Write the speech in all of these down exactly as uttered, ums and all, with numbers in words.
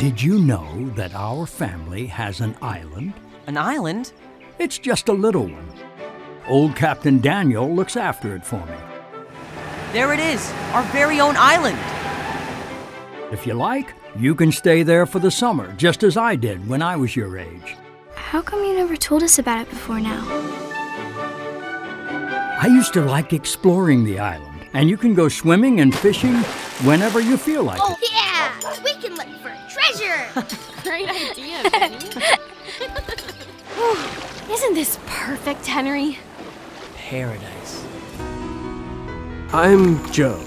Did you know that our family has an island? An island? It's just a little one. Old Captain Daniel looks after it for me. There it is, our very own island. If you like, you can stay there for the summer, just as I did when I was your age. How come you never told us about it before now? I used to like exploring the island, and you can go swimming and fishing whenever you feel like oh, it. Oh, yeah! We can look for treasure! Great idea, Benny. Isn't this perfect, Henry? Paradise. I'm Joe.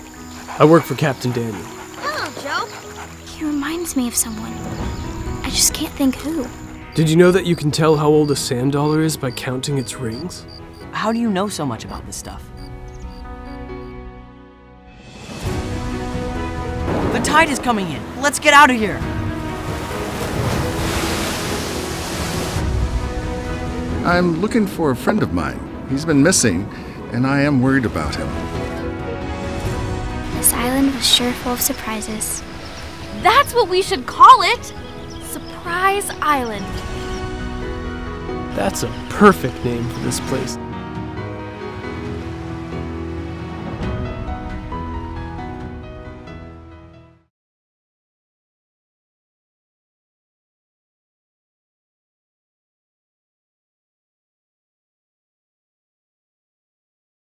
I work for Captain Daniel. Hello, Joe. He reminds me of someone. I just can't think who. Did you know that you can tell how old a sand dollar is by counting its rings? How do you know so much about this stuff? The tide is coming in. Let's get out of here. I'm looking for a friend of mine. He's been missing, and I am worried about him. This island was sure full of surprises. That's what we should call it! Surprise Island. That's a perfect name for this place.